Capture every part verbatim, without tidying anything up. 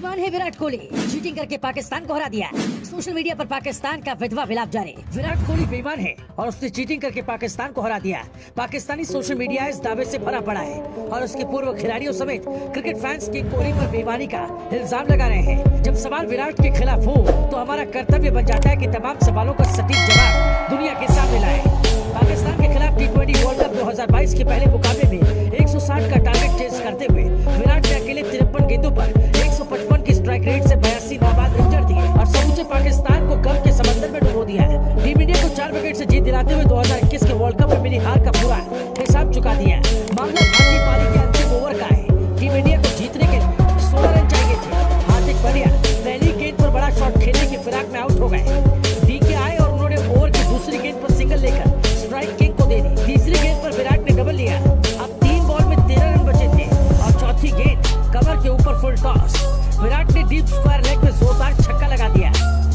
तालिबान है विराट कोहली, चीटिंग करके पाकिस्तान को हरा दिया। सोशल मीडिया पर पाकिस्तान का विधवा विलाप जारी। विराट कोहली बेईमान है और उसने चीटिंग करके पाकिस्तान को हरा दिया। पाकिस्तानी सोशल मीडिया इस दावे से भरा पड़ा है और उसके पूर्व खिलाड़ियों समेत क्रिकेट फैंस के कोहली पर बेईमानी का इल्जाम लगा रहे हैं। जब सवाल विराट के खिलाफ हो तो हमारा कर्तव्य बन जाता है कि तमाम सवालों का सटीक जवाब दुनिया के सामने लाए। पाकिस्तान के खिलाफ टी ट्वेंटी वर्ल्ड कप दो हजार बाईस के पहले मुकाबले में एक सौ साठ का टारगेट चेज करते हुए विराट ने अकेले तिरपन गेंदों पर एक सौ पचपन की स्ट्राइक रेट से बयासी नाबाद विकेट दिए और समूचे पाकिस्तान को गम के समंदर में डुबो दिया है। टीम इंडिया को चार विकेट से जीत दिलाते हुए दो हजार इक्कीस के वर्ल्ड कप में मिली हार का पूरा हिसाब चुका दिया। मामला भारतीय पारी के अंतिम ओवर का है। टीम इंडिया को जीतने के लिए सोलह रन चाहिए थे। हार्दिक बढ़िया पहली गेंद पर बड़ा शॉट खेलने की फिराक में आउट हो गए। डी के आए और उन्होंने ओवर की दूसरी गेंद पर सिंगल लेकर स्ट्राइक किंग को दे दी। तीसरी गेंद पर विराट ने डबल लिया। अब तीन बॉल में तेरह रन बचे थे और चौथी गेंद कवर के ऊपर फुल टॉस। विराट ने डीप स्क्वायर लेग में जोरदार छक्का लगा दिया।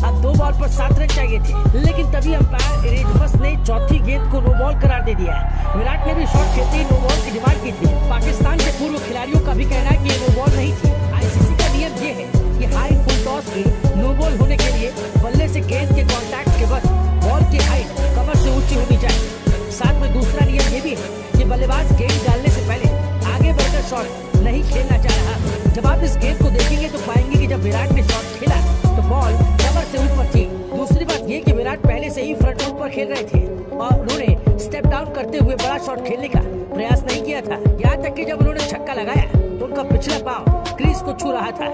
अब दो बॉल पर सात रन चाहिए थे, लेकिन तभी अंपायर इरेडवस ने चौथी गेंद को नो बॉल करार दे दिया। विराट ने भी शॉट खेलते ही नो बॉल की डिमांड की थी। पाकिस्तान के पूर्व खिलाड़ियों का भी कहना है कि ये नो बॉल नहीं थी। आईसीसी का नियम ये है कि हाई फुल टॉस के नो बॉल होने के लिए बल्ले से गेंद के कॉन्टैक्ट के वक्त बॉल की हाइट कमर से ऊंची होनी चाहिए। साथ में दूसरा नियम ये भी है कि बल्लेबाज गेंद डालने से पहले आगे बढ़कर शॉट नहीं खेलना चाह रहा। जब आप इस गेंद को देखेंगे तो पाएंगे कि जब विराट ने शॉट खेला तो बॉल कमर से ऊपर थी। दूसरी बात ये कि विराट पहले से ही फ्रंट फुट पर खेल रहे थे और उन्होंने स्टेप डाउन करते हुए बड़ा शॉट खेलने का प्रयास नहीं किया था। यहाँ तक कि जब उन्होंने छक्का लगाया तो उनका पिछला पाँव क्रीज को छू रहा था।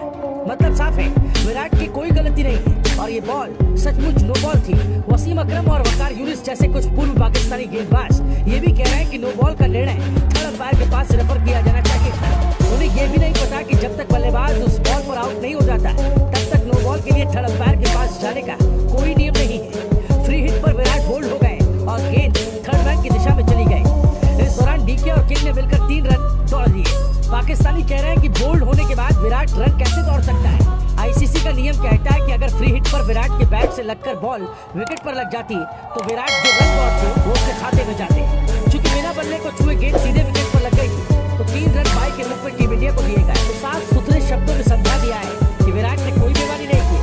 मतलब साफ है, विराट की कोई गलती नहीं है और ये बॉल सचमुच नो बॉल थी। वसीम अकरम और वकार यूनिस जैसे कुछ पूर्व पाकिस्तानी गेंदबाज ये भी कह रहे हैं कि नो बॉल का निर्णय थर्ड अंपायर के पास रेफर किया जाना चाहिए था। उन्हें ये भी नहीं पता कि जब तक बल्लेबाज उस बॉल पर आउट नहीं हो जाता तब तक नो बॉल के लिए थर्ड अंपायर के पास जाने का कोई नियम नहीं है। फ्री हिट पर विराट बोल्ड हो गए और गेंद थर्ड मैन की दिशा में चली गई। इस दौरान डीके और किंग ने मिलकर तीन रन दौड़ दिए। पाकिस्तानी कह रहे हैं कि बोल्ड होने के बाद विराट रन कैसे दौड़ सकता है। आईसीसी का नियम कहता है कि अगर फ्री हिट पर विराट के बैट से लगकर बॉल विकेट पर लग जाती तो विराट जो रन दौड़ते वो उसके खाते में जाते। चूंकि बिना बल्ले को छुए गेंद सीधे विकेट पर लग गई तो तीन रन बाई के रूप में टीम इंडिया को दिए गए। तो साफ सुथरे शब्दों में समझा दिया है कि विराट ने कोई बीमारी नहीं की।